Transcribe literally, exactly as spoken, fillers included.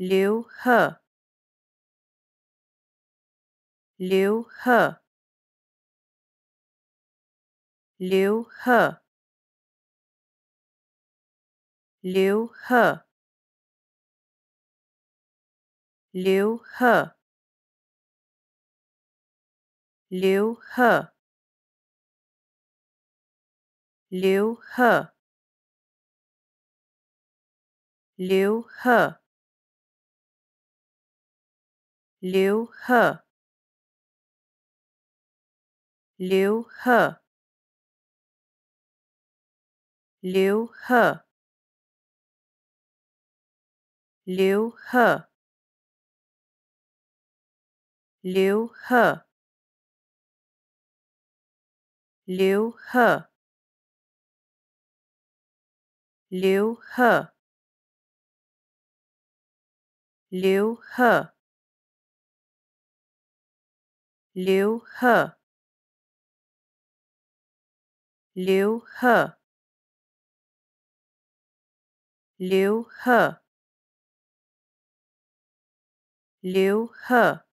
Liu He, Liu He, Liu He, Liu He, Liu He, Liu He, Liu He, Liu He, Liu He, Liu He, Liu He, Liu He, Liu He, Liu He, Liu He, Liu He, Liu He, Liu He, Liu He, Liu He.